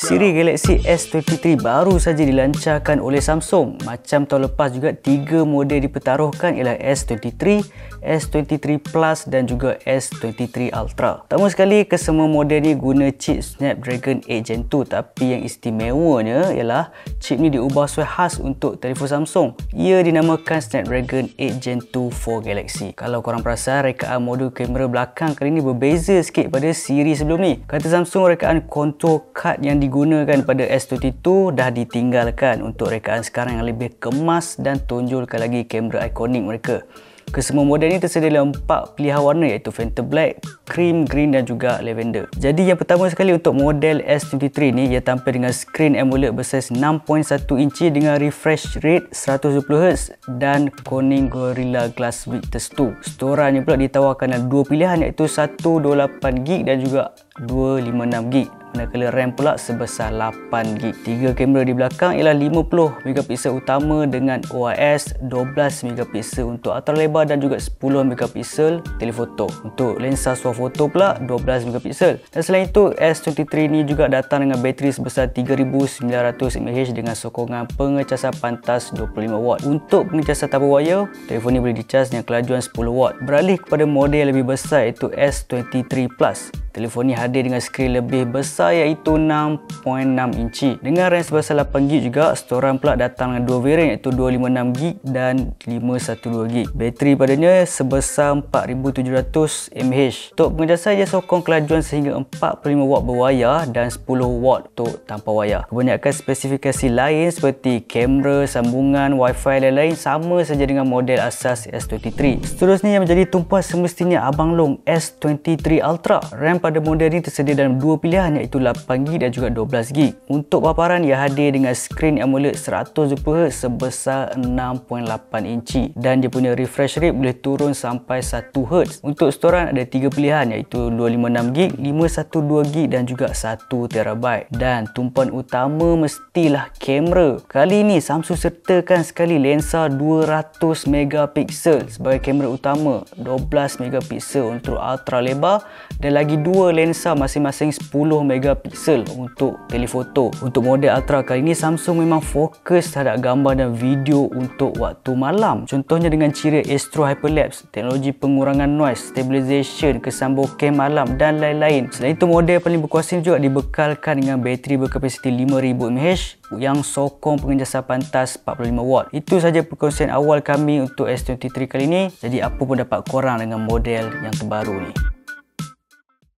Siri Galaxy S23 baru saja dilancarkan oleh Samsung. Macam tahun lepas juga, 3 model dipertaruhkan ialah S23, S23 Plus dan juga S23 Ultra. Pertama sekali, kesemua model ni guna chip Snapdragon 8 Gen 2. Tapi yang istimewanya ialah chip ni diubah sesuai khas untuk telefon Samsung. Ia dinamakan Snapdragon 8 Gen 2 for Galaxy. Kalau korang perasan, rekaan modul kamera belakang kali ni berbeza sikit pada siri sebelum ni. Kata Samsung, rekaan contour card yang digunakan pada S22 dah ditinggalkan untuk rekaan sekarang yang lebih kemas dan tonjolkan lagi kamera ikonik mereka. Kesemua model ni tersedia 4 pilihan warna, iaitu Phantom Black, Cream, Green dan juga Lavender. Jadi yang pertama sekali untuk model S23 ni, ia tampil dengan skrin AMOLED bersaiz 6.1 inci dengan refresh rate 120Hz dan Corning Gorilla Glass Victus 2. Storan ni pula ditawarkan ada 2 pilihan, iaitu 128GB dan juga 256GB. Manakala RAM pula sebesar 8GB. 3 kamera di belakang ialah 50MP utama dengan OIS, 12MP untuk ultralebar dan juga 10MP telefoto. Untuk lensa swafoto pula 12MP. Dan selain itu, S23 ni juga datang dengan bateri sebesar 3900mAh dengan sokongan pengecasan pantas 25W. Untuk pengecasan tanpa wayar, telefon ni boleh dicas dengan kelajuan 10W. Beralih kepada model yang lebih besar, iaitu S23 Plus. Telefon ni hadir dengan skrin lebih besar, iaitu 6.6 inci dengan RAM sebesar 8GB juga. Storan pula datang dengan 2 varian, iaitu 256GB dan 512GB. Bateri padanya sebesar 4700mAh. Untuk pengecasan, ia sokong kelajuan sehingga 45W berwayar dan 10W untuk tanpa wayar. Kebanyakan spesifikasi lain seperti kamera, sambungan Wi-Fi lain-lain sama saja dengan model asas S23. Seterusnya yang menjadi tumpuan semestinya Abang Long, S23 Ultra. RAM pada model ni tersedia dalam 2 pilihan, iaitu 8GB dan juga 12GB. Untuk paparan, ia hadir dengan skrin AMOLED 120Hz sebesar 6.8 inci dan dia punya refresh rate boleh turun sampai 1Hz. Untuk storan ada 3 pilihan, iaitu 256GB, 512GB dan juga 1TB. Dan tumpuan utama mestilah kamera. Kali ini Samsung sertakan sekali lensa 200MP sebagai kamera utama, 12MP untuk ultra lebar dan lagi 2 lensa masing-masing 10MP untuk telefoto. Untuk model Ultra kali ini, Samsung memang fokus terhadap gambar dan video untuk waktu malam. Contohnya dengan ciri ASTRO Hyperlapse, teknologi pengurangan noise, stabilization, kesambung cam malam dan lain-lain. Selain itu, model paling berkuasa juga dibekalkan dengan bateri berkapasiti 5000mAh yang sokong pengecasan pantas 45W. Itu saja perkongsian awal kami untuk S23 kali ini. Jadi apa pendapat korang dengan model yang terbaru ni?